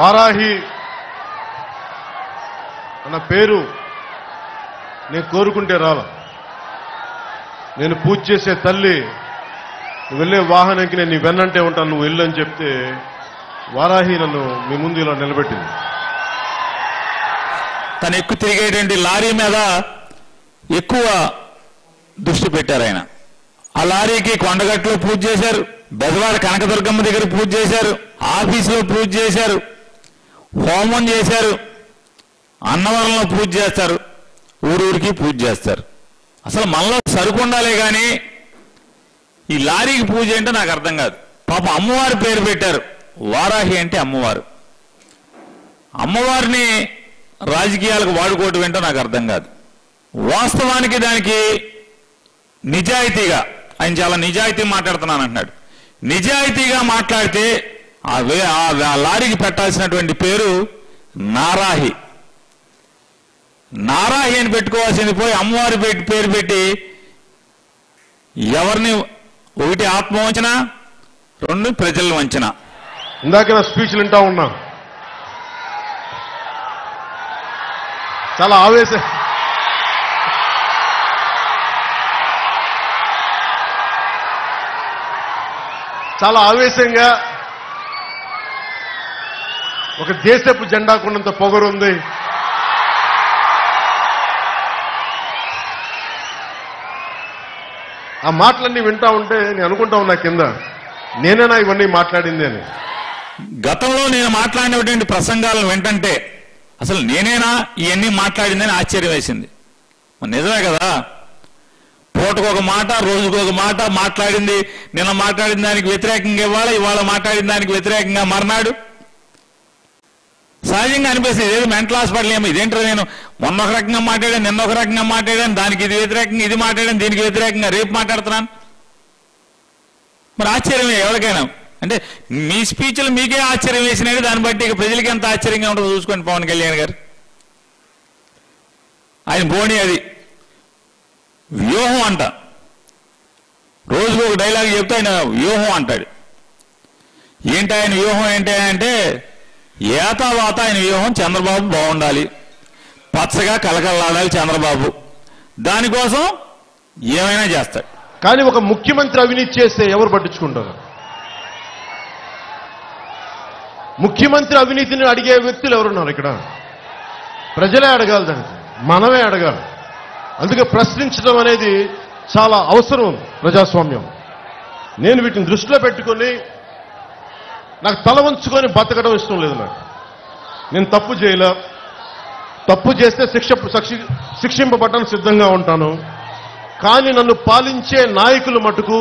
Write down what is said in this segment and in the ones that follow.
వారాహి అన్న పేరు నేను కోరుకుంటే రాల. నేను పూజ చేసే తల్లి, నువ్వు వెళ్ళే వాహనంకి నేను నీ వెన్నంటే ఉంటాను, నువ్వు వెళ్ళని చెప్తే వారాహి నన్ను మీ ముందు ఇలా నిలబెట్టింది. తను ఎక్కువ తిరిగేటువంటి లారీ మీద ఎక్కువ దృష్టి పెట్టారు ఆయన. ఆ లారీకి కొండగట్లో పూజ చేశారు, బెజవాడ కనకదుర్గమ్మ దగ్గర పూజ చేశారు, ఆఫీసులో పూజ చేశారు, హోమం చేశారు, అన్నవరంలో పూజ చేస్తారు, ఊరూరికి పూజ చేస్తారు. అసలు మనలో సరుకు ఉండాలే కానీ ఈ లారీకి పూజ అంటే నాకు అర్థం కాదు. పాప అమ్మవారి పేరు పెట్టారు, వారాహి అంటే అమ్మవారు. అమ్మవారిని రాజకీయాలకు వాడుకోవటం ఏంటో నాకు అర్థం కాదు. వాస్తవానికి దానికి నిజాయితీగా ఆయన చాలా నిజాయితీ మాట్లాడుతున్నాను అంటున్నాడు. నిజాయితీగా మాట్లాడితే ఆ లారీకి పెట్టాల్సినటువంటి పేరు నారాహి. నారాహి అని పెట్టుకోవాల్సింది పోయి అమ్మవారి పేరు పెట్టి ఎవరిని, ఒకటి ఆత్మ వంచన, రెండు ప్రజల వంచన. ఇందాక నా స్పీచ్లు వింటా ఉన్నా, చాలా ఆవేశం. చాలా ఆవేశంగా ఒక దేశపు జెండాకున్నంత పొగరుంది. ఆ మాటలన్నీ వింటా ఉంటే నేను అనుకుంటా ఉన్నా కింద నేనేనా ఇవన్నీ మాట్లాడింది అని. గతంలో నేను మాట్లాడినటువంటి ప్రసంగాలను వింటంటే అసలు నేనేనా ఇవన్నీ మాట్లాడిందని ఆశ్చర్యం వేసింది. నిజమే కదా, పూటకొక మాట, రోజుకొక మాట మాట్లాడింది. నిన్న మాట్లాడిన దానికి వ్యతిరేకంగా ఇవాళ మాట్లాడిన దానికి వ్యతిరేకంగా మర్నాడు. సహజంగా అనిపిస్తుంది ఏదో మెంటల్ హాస్పిటల్ ఏమో, ఇదేంటో నేను మొన్న ఒక రకంగా మాట్లాడాను, నిన్న ఒక రకంగా మాట్లాడాను, దానికి ఇది వ్యతిరేకంగా ఇది మాట్లాడాను, దీనికి వ్యతిరేకంగా రేపు మాట్లాడుతున్నాను. మరి ఆశ్చర్యమే ఎవరికైనా. అంటే మీ స్పీచ్లు మీకే ఆశ్చర్యం వేసినాయి, దాన్ని బట్టి ఇక ప్రజలకి ఎంత ఆశ్చర్యంగా ఉంటుందో చూసుకోండి. పవన్ కళ్యాణ్ గారు ఆయన బోణి అది వ్యూహం అంట. రోజుకు ఒక డైలాగ్ చెప్తే ఆయన వ్యూహం అంటాడు. ఏంటి ఆయన వ్యూహం ఏంటి అంటే ఏతావాత ఆయన వ్యూహం చంద్రబాబు బాగుండాలి, పచ్చగా కలకలలాడాలి చంద్రబాబు, దానికోసం ఏమైనా చేస్తాడు. కానీ ఒక ముఖ్యమంత్రి అవినీతి చేస్తే ఎవరు పట్టించుకుంటారు? ముఖ్యమంత్రి అవినీతిని అడిగే వ్యక్తులు ఎవరున్నారు ఇక్కడ? ప్రజలే అడగాలి, దానికి మనమే అడగాలి. అందుకే ప్రశ్నించడం అనేది చాలా అవసరం ప్రజాస్వామ్యం. నేను వీటిని దృష్టిలో పెట్టుకొని నాకు తల వంచుకొని బతకడం ఇష్టం లేదు. నాకు నేను తప్పు చేయలే, తప్పు చేస్తే శిక్షింపబడడానికి సిద్ధంగా ఉంటాను. కానీ నన్ను పాలించే నాయకులు మటుకు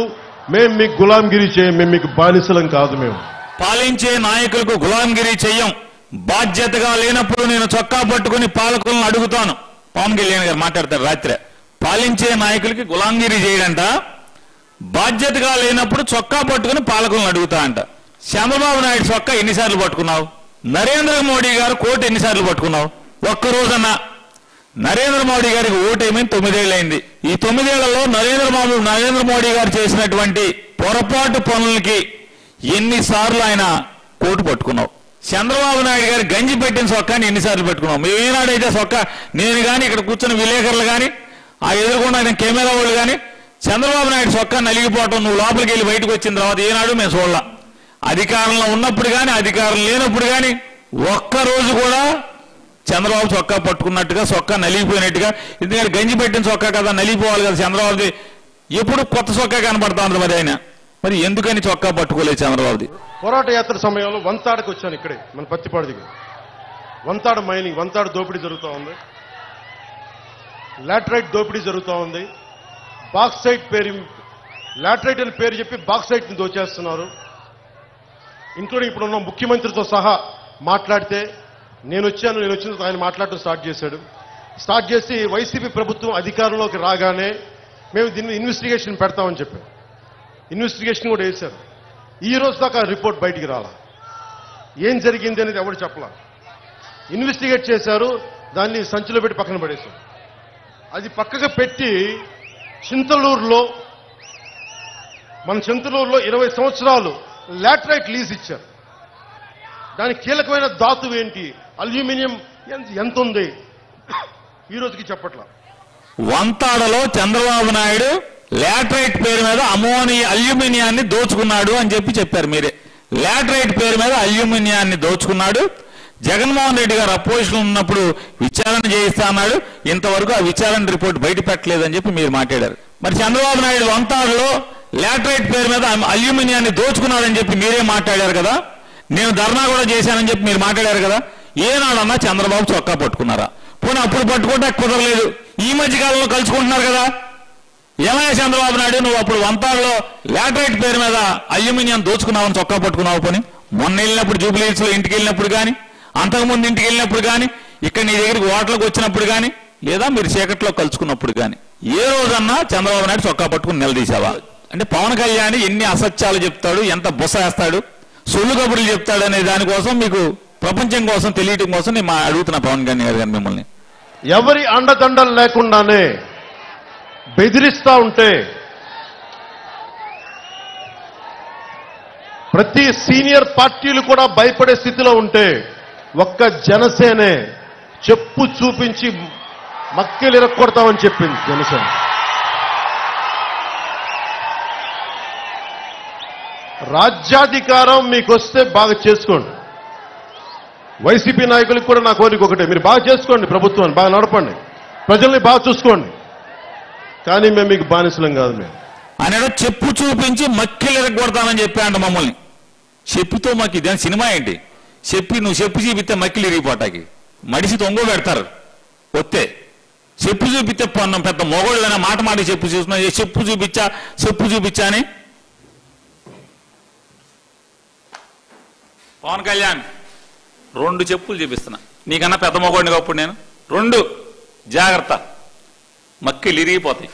మేము మీకు గులాంగిరి చేయం, మేము మీకు బానిసలం కాదు. మేము పాలించే నాయకులకు గులాంగిరి చేయం. బాధ్యతగా లేనప్పుడు నేను చొక్కా పట్టుకుని పాలకులను అడుగుతాను. పవన్ కళ్యాణ్ గారు మాట్లాడతారు రాత్రి, పాలించే నాయకులకి గులాంగిరి చేయడంట, బాధ్యతగా లేనప్పుడు చొక్కా పట్టుకుని పాలకులను అడుగుతా అంట. చంద్రబాబు నాయుడు చొక్కా ఎన్నిసార్లు పట్టుకున్నావు? నరేంద్ర మోడీ గారు కోటు ఎన్నిసార్లు పట్టుకున్నావు? ఒక్కరోజన్నా. నరేంద్ర మోడీ గారికి ఓటేమైంది 9 ఏళ్ళైంది. ఈ 9 ఏళ్లలో నరేంద్ర మోడీ గారు చేసినటువంటి పొరపాటు పనులకి ఎన్నిసార్లు ఆయన కోటు పట్టుకున్నావు? చంద్రబాబు నాయుడు గారు గంజి పెట్టిన చొక్కాని ఎన్నిసార్లు పెట్టుకున్నాం? మేము ఏనాడైతే చొక్కా, నేను కానీ ఇక్కడ కూర్చున్న విలేకరులు కానీ ఆ ఎదుర్కొన్న ఆయన కెమెరా వాళ్ళు కానీ చంద్రబాబు నాయుడు చొక్కా నలిగిపోవటం నువ్వు లోపలికి వెళ్ళి బయటకు వచ్చిన తర్వాత ఏనాడు మేము చూడలా. అధికారంలో ఉన్నప్పుడు కానీ అధికారం లేనప్పుడు కానీ ఒక్కరోజు కూడా చంద్రబాబు చొక్కా పట్టుకున్నట్టుగా, చొక్కా నలిగిపోయినట్టుగా, ఎందుకంటే గంజి పెట్టిన చొక్కా కదా, నలిగిపోవాలి కదా చంద్రబాబుది. ఎప్పుడు కొత్త చొక్కా కనపడతా ఉంటుంది మరి ఆయన. మరి ఎందుకని చొక్కా పట్టుకోలేదు చంద్రబాబుది? పోరాట యాత్ర సమయంలో వంతాడకు వచ్చాను, ఇక్కడే మన పత్తిపాడు దగ్గర. వంతాడ మైనింగ్, వంతాడ దోపిడీ జరుగుతూ ఉంది, లాటరైట్ దోపిడీ జరుగుతూ ఉంది. బాక్సైట్ పేరు, లాటరైట్ అని పేరు చెప్పి బాక్సైట్ని దోచేస్తున్నారు. ఇంక్లూడింగ్ ఇప్పుడున్న ముఖ్యమంత్రితో సహా మాట్లాడితే నేను వచ్చిన ఆయన మాట్లాడటం స్టార్ట్ చేసి వైసీపీ ప్రభుత్వం అధికారంలోకి రాగానే మేము దీన్ని ఇన్వెస్టిగేషన్ పెడతామని చెప్పాం. ఇన్వెస్టిగేషన్ కూడా వేశారు. ఈ రోజు దాకా రిపోర్ట్ బయటికి రాలా, ఏం జరిగింది అనేది ఎవరు చెప్పలా. ఇన్వెస్టిగేట్ చేశారు, దాన్ని సంచిలో పెట్టి పక్కన పడేశారు. అది పక్కగా పెట్టి చింతలూరులో, మన చింతలూరులో 20 సంవత్సరాలు లాటరైట్ లీజ్ ఇచ్చారు. దానికి కీలకమైన ధాతు ఏంటి అల్యూమినియం ఎంత ఉంది ఈ రోజుకి చెప్పట్లా వంతాడలో చంద్రబాబు నాయుడు లాటరైట్ పేరు మీద అమోనియా అల్యూమినియాన్ని దోచుకున్నాడు అని చెప్పి చెప్పారు మీరే లాటరైట్ పేరు మీద అల్యూమినియాన్ని దోచుకున్నాడు జగన్మోహన్ రెడ్డి గారు అపోజిషన్ ఉన్నప్పుడు విచారణ చేయిస్తా అన్నాడు ఇంతవరకు ఆ విచారణ రిపోర్ట్ బయట పెట్టలేదని చెప్పి మీరు మాట్లాడారు మరి చంద్రబాబు నాయుడు వంతాడలో లాటరైట్ పేరు మీద అల్యూమినియాన్ని దోచుకున్నాడని చెప్పి మీరే మాట్లాడారు కదా నేను ధర్నా కూడా చేశానని చెప్పి మీరు మాట్లాడారు కదా ఏనాడన్నా చంద్రబాబు చొక్కా పట్టుకున్నారా పోనీ అప్పుడు పట్టుకుంటే కుదరలేదు ఈ మధ్య కాలంలో కలుసుకుంటున్నారు కదా ఏమయ్యా చంద్రబాబు నాయుడు నువ్వు అప్పుడు వంతాల్లో లాటరైట్ పేరు మీద అల్యూమినియం దోచుకున్నావని చొక్కా పట్టుకున్నావు పోనీ మొన్న వెళ్ళినప్పుడు జూబ్లీహిల్స్ లో ఇంటికి వెళ్ళినప్పుడు కానీ అంతకుముందు ఇంటికి వెళ్ళినప్పుడు కానీ ఇక్కడ నీ దగ్గరికి ఓట్లకు వచ్చినప్పుడు కానీ లేదా మీరు చీకట్లో కలుసుకున్నప్పుడు కానీ ఏ రోజన్నా చంద్రబాబు నాయుడు చొక్కా పట్టుకుని నిలదీశావా అంటే పవన్ కళ్యాణ్ ఎన్ని అసత్యాలు చెప్తాడు ఎంత బుస వేస్తాడు సొల్లు కబుర్లు చెప్తాడు అనే దానికోసం మీకు ప్రపంచం కోసం తెలియటం కోసం నేను అడుగుతున్నా పవన్ కళ్యాణ్ గారు మిమ్మల్ని ఎవరి అండదండలు లేకుండానే బెదిరిస్తా ఉంటే ప్రతి సీనియర్ పార్టీలు కూడా భయపడే స్థితిలో ఉంటే ఒక్క జనసేనే చెప్పు చూపించి మక్కిలు ఇరక్కొడతామని చెప్పింది జనసేన రాజ్యాధికారం మీకు వస్తే బాగా చేసుకోండి వైసీపీ నాయకులకు కూడా నా కోరిక ఒకటే మీరు బాగా చేసుకోండి ప్రభుత్వాన్ని బాగా నడపండి ప్రజల్ని బాగా చూసుకోండి కానీ మేము మీకు బానిసలం కాదు మేము ఆయన చెప్పు చూపించి మక్కిలు ఇరగొడతామని చెప్పాడు మమ్మల్ని చెప్పుతో మాకు ఇది సినిమా ఏంటి చెప్పి నువ్వు చెప్పు చూపితే మక్కిలు ఇరిగిపోటాకి మడిసి తొంగో పెడతారు వస్తే చెప్పు చూపితే పన్నం పెద్ద మొగోళ్ళైనా మాట చెప్పు చూసినా చెప్పు చూపించా అని పవన్ కళ్యాణ్ రెండు చెప్పులు చూపిస్తున్నా నీకన్నా పెద్ద మొగోడిని అప్పుడు నేను రెండు జాగ్రత్త మక్కిలు ఇరిగిపోతాయి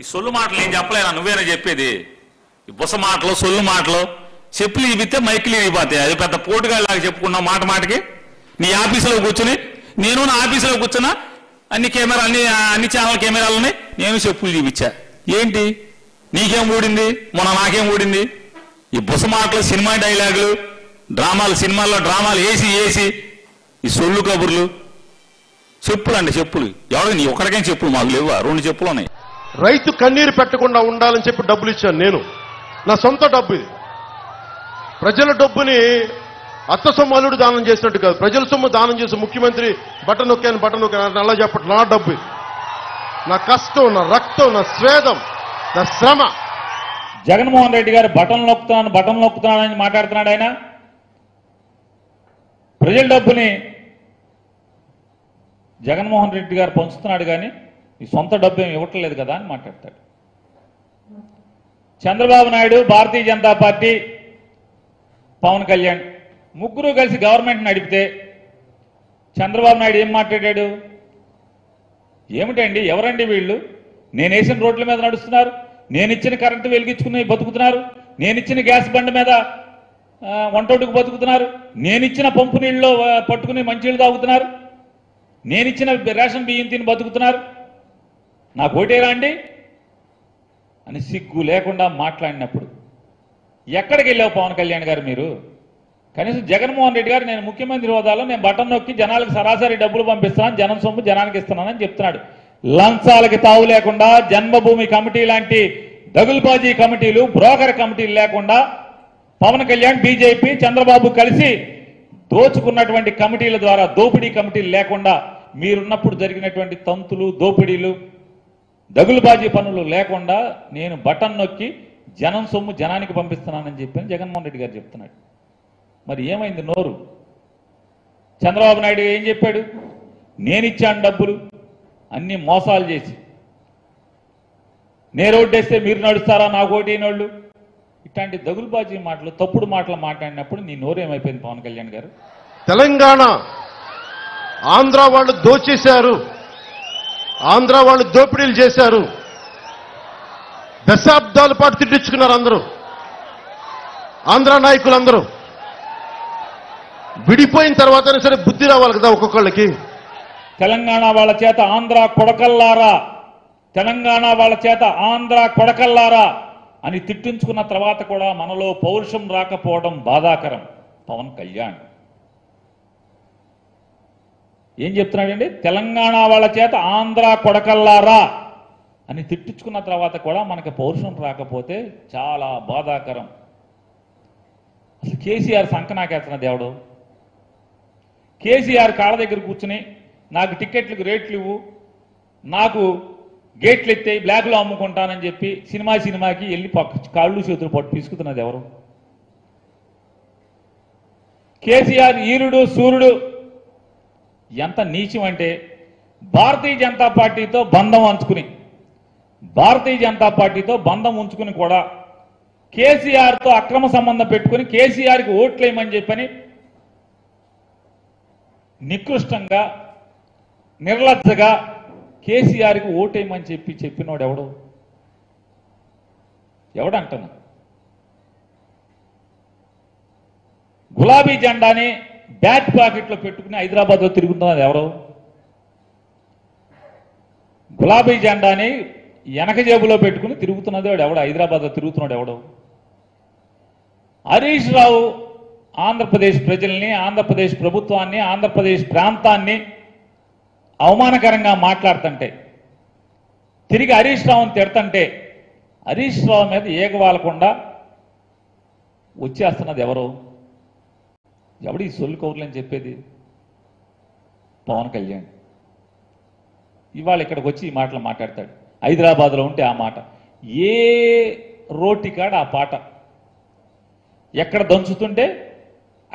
ఈ సొల్లు మాటలు నేను చెప్పలేనా నువ్వేనా చెప్పేది ఈ బుస మాటలు సొల్లు మాటలు చెప్పులు చూపిస్తే మైకిలు ఇరిగిపోతాయి అది పెద్ద పోటుగాళ్ళలాగా చెప్పుకున్నావు మాటకి నీ ఆఫీసులో కూర్చుని నేను నా ఆఫీసులో కూర్చున్నా అన్ని ఛానల్ కెమెరాలని నేను చెప్పులు చూపించా ఏంటి నీకేం ఊడింది మొన్న నాకేం ఊడింది ఈ బుస మాటలు సినిమా డైలాగులు సినిమాల్లో డ్రామాలు వేసి ఈ సొల్లు కబుర్లు చెప్పులు అండి చెప్పులు ఎవడో నీ ఒక్కడికేం చెప్పులు మాకు లేవు రెండు చెప్పులు ఉన్నాయి రైతు కన్నీరు పెట్టకుండా ఉండాలని చెప్పి డబ్బులు ఇచ్చాను నేను నా సొంత డబ్బు ఇది ప్రజల డబ్బుని అత్త సొమ్ము అల్లుడు దానం చేసినట్టు కాదు ప్రజల సొమ్ము దానం చేసి ముఖ్యమంత్రి బటన్ నొక్కాను అలా చెప్పట్లేదు నా డబ్బు నా కష్టం నా రక్తం నా స్వేదం నా శ్రమ జగన్మోహన్ రెడ్డి గారు బటన్ నొక్కుతానని మాట్లాడుతున్నాడు ఆయన ప్రజల డబ్బుని జగన్మోహన్ రెడ్డి గారు పంచుతున్నాడు కానీ ఈ సొంత డబ్బు ఏమి ఇవ్వట్లేదు కదా అని మాట్లాడతాడు చంద్రబాబు నాయుడు భారతీయ జనతా పార్టీ పవన్ కళ్యాణ్ ముగ్గురు కలిసి గవర్నమెంట్ నడిపితే చంద్రబాబు నాయుడు ఏం మాట్లాడాడు ఏమిటండి ఎవరండి వీళ్ళు నేను వేసిన రోడ్ల మీద నడుస్తున్నారు నేను ఇచ్చిన కరెంటు వెలిగించుకుని బతుకుతున్నారు నేను ఇచ్చిన గ్యాస్ బండి మీద వంటోటుకు బతుకుతున్నారు నేను ఇచ్చిన పంపు నీళ్ళలో పట్టుకుని మంచినీళ్ళు తాగుతున్నారు నేను ఇచ్చిన రేషన్ బియ్యం తిని బతుకుతున్నారు నాకు ఓటేరా అండి అని సిగ్గు లేకుండా మాట్లాడినప్పుడు ఎక్కడికి వెళ్ళావు పవన్ కళ్యాణ్ గారు మీరు కనీసం జగన్మోహన్ రెడ్డి గారు నేను ముఖ్యమంత్రి హోదాలో నేను బటన్ నొక్కి జనాలకు సరాసరి డబ్బులు పంపిస్తున్నాను జనం సొమ్ము జనానికి ఇస్తున్నానని చెప్తున్నాడు లంచాలకి తావు లేకుండా జన్మభూమి కమిటీ లాంటి దగులుబాజీ కమిటీలు బ్రోకర్ కమిటీలు లేకుండా పవన్ కళ్యాణ్ బీజేపీ చంద్రబాబు కలిసి దోచుకున్నటువంటి కమిటీల ద్వారా దోపిడీ కమిటీలు లేకుండా మీరున్నప్పుడు జరిగినటువంటి తంతులు దోపిడీలు దగులుబాజీ పనులు లేకుండా నేను బటన్ నొక్కి జనం సొమ్ము జనానికి పంపిస్తున్నానని చెప్పి జగన్మోహన్ రెడ్డి గారు చెప్తున్నాడు మరి ఏమైంది నోరు చంద్రబాబు నాయుడు ఏం చెప్పాడు నేనిచ్చాను డబ్బులు అన్ని మోసాలు చేసి నేను ఓటేస్తే మీరు నడుస్తారా నాకు ఓటేనోళ్ళు ఇట్లాంటి దగులుబాజీ మాటలు తప్పుడు మాటలు మాట్లాడినప్పుడు నీ నోరు ఏమైపోయింది పవన్ కళ్యాణ్ గారు తెలంగాణ ఆంధ్ర వాళ్ళు దోచేశారు ఆంధ్ర వాళ్ళు దోపిడీలు చేశారు దశాబ్దాల పాటు తిట్టించుకున్నారు అందరూ ఆంధ్ర నాయకులందరూ విడిపోయిన తర్వాతనే సరే బుద్ధి రావాలి కదా ఒక్కొక్కళ్ళకి తెలంగాణ వాళ్ళ చేత ఆంధ్ర కొడకల్లారా తెలంగాణ వాళ్ళ చేత ఆంధ్ర కొడకల్లారా అని తిట్టించుకున్న తర్వాత కూడా మనలో పౌరుషం రాకపోవడం బాధాకరం పవన్ కళ్యాణ్ ఏం చెప్తున్నాడండి తెలంగాణ వాళ్ళ చేత ఆంధ్ర కొడకల్లారా అని తిట్టించుకున్న తర్వాత కూడా మనకు పౌరుషం రాకపోతే చాలా బాధాకరం అసలు కేసీఆర్ సంకనాకేతన దేవుడు కేసీఆర్ కాళ్ళ దగ్గర కూర్చుని నాకు టికెట్లకు రేట్లు ఇవ్వు నాకు గేట్లు ఎత్తే బ్లాక్లో అమ్ముకుంటానని చెప్పి సినిమాకి వెళ్ళి కాళ్ళు చేతులు పట్టు తీసుకుతున్నది ఎవరు కేసీఆర్ ఈరుడు సూర్యుడు ఎంత నీచం అంటే భారతీయ జనతా పార్టీతో బంధం ఉంచుకుని కూడా కేసీఆర్తో అక్రమ సంబంధం పెట్టుకుని కేసీఆర్కి ఓట్లేయమని చెప్పని నికృష్టంగా నిర్లజ్జగా కేసీఆర్కి ఓటేయమని చెప్పినోడు ఎవడంటున్నా గులాబీ జెండాని బ్యాక్ పాకెట్లో పెట్టుకుని హైదరాబాద్లో తిరుగుతున్నది ఎవరు గులాబీ జెండాని వెనక జేబులో పెట్టుకుని తిరుగుతున్నది ఎవడు హైదరాబాద్లో తిరుగుతున్నాడు ఎవడు హరీష్ రావు ఆంధ్రప్రదేశ్ ప్రజల్ని ఆంధ్రప్రదేశ్ ప్రభుత్వాన్ని ఆంధ్రప్రదేశ్ ప్రాంతాన్ని అవమానకరంగా మాట్లాడుతుంటే తిరిగి హరీష్ రావుని తిడుతుంటే హరీష్ రావు మీద ఏగవాలకుండా వచ్చేస్తున్నది ఎవడు ఈ సొల్లు కౌరులు అని చెప్పేది పవన్ కళ్యాణ్ ఇవాళ ఇక్కడికి వచ్చి ఈ మాటలు మాట్లాడతాడు హైదరాబాద్లో ఉంటే ఆ మాట ఏ రోటికాడ ఆ పాట ఎక్కడ దంచుతుంటే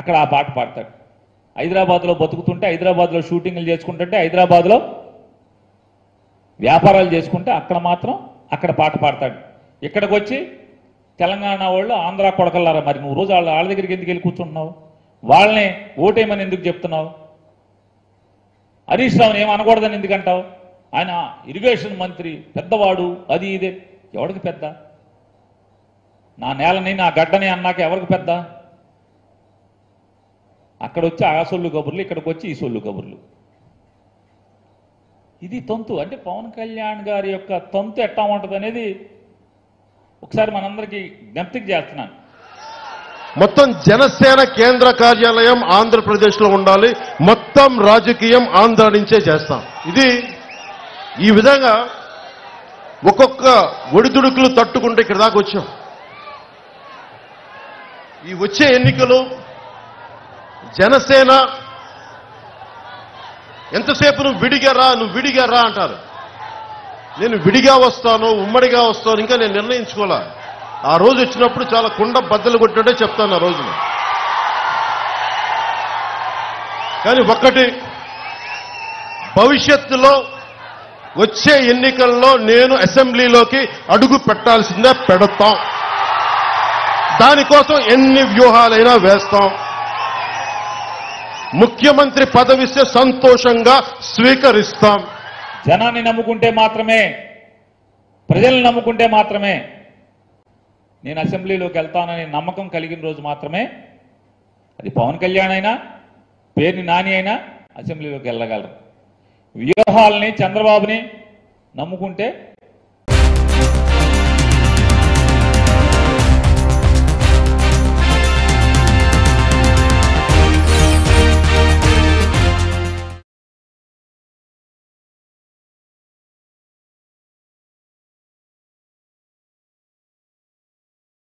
అక్కడ ఆ పాట పాడతాడు హైదరాబాద్లో బతుకుతుంటే హైదరాబాద్లో షూటింగ్లు చేసుకుంటుంటే హైదరాబాద్లో వ్యాపారాలు చేసుకుంటే అక్కడ మాత్రం అక్కడ పాట పాడతాడు ఇక్కడికి వచ్చి తెలంగాణ వాళ్ళు ఆంధ్ర కొడకల్లారా మరి నువ్వు రోజు వాళ్ళ దగ్గరికి ఎందుకు వెళ్ళి కూర్చుంటున్నావు వాళ్ళని ఓటేయమని ఎందుకు చెప్తున్నావు హరీష్ రావుని ఏమనకూడదని ఎందుకంటావు ఆయన ఇరిగేషన్ మంత్రి పెద్దవాడు అది ఇదే ఎవరికి పెద్ద నా నేలని నా గడ్డని అన్నాక ఎవరికి పెద్ద అక్కడ వచ్చి ఆ సొల్లు కబుర్లు ఇక్కడికి వచ్చి ఈ సొల్లు కబుర్లు ఇది తంతు అంటే పవన్ కళ్యాణ్ గారి యొక్క తంతు ఎట్టా ఉంటుంది అనేది ఒకసారి మనందరికీ జ్ఞప్తికి చేస్తున్నాను మొత్తం జనసేన కేంద్ర కార్యాలయం ఆంధ్రప్రదేశ్లో ఉండాలి మొత్తం రాజకీయం ఆంధ్ర నుంచే చేస్తాం ఇది ఈ విధంగా ఒక్కొక్క ఒడిదుడుకులు తట్టుకుంటే ఇక్కడ దాకా వచ్చాం ఈ వచ్చే ఎన్నికలు జనసేన ఎంతసేపు నువ్వు విడిగా రా అంటారు నేను విడిగా వస్తాను ఉమ్మడిగా వస్తాను ఇంకా నేను నిర్ణయించుకోలే ఆ రోజు వచ్చినప్పుడు చాలా కుండ బద్దలు కొట్టినట్టే చెప్తాను ఆ రోజున కానీ ఒక్కటి భవిష్యత్తులో వచ్చే ఎన్నికల్లో నేను అసెంబ్లీలోకి అడుగు పెట్టాల్సిందే పెడతాం దానికోసం ఎన్ని వ్యూహాలైనా వేస్తాం ముఖ్యమంత్రి పదవిస్తే సంతోషంగా స్వీకరిస్తాం జనాన్ని నమ్ముకుంటే మాత్రమే ప్రజల్ని నమ్ముకుంటే మాత్రమే నేను అసెంబ్లీలోకి వెళ్తానని నమ్మకం కలిగిన రోజు మాత్రమే అది పవన్ కళ్యాణ్ అయినా పేర్ని నాని అయినా అసెంబ్లీలోకి వెళ్ళగలరు వ్యూహాలని చంద్రబాబుని నమ్ముకుంటే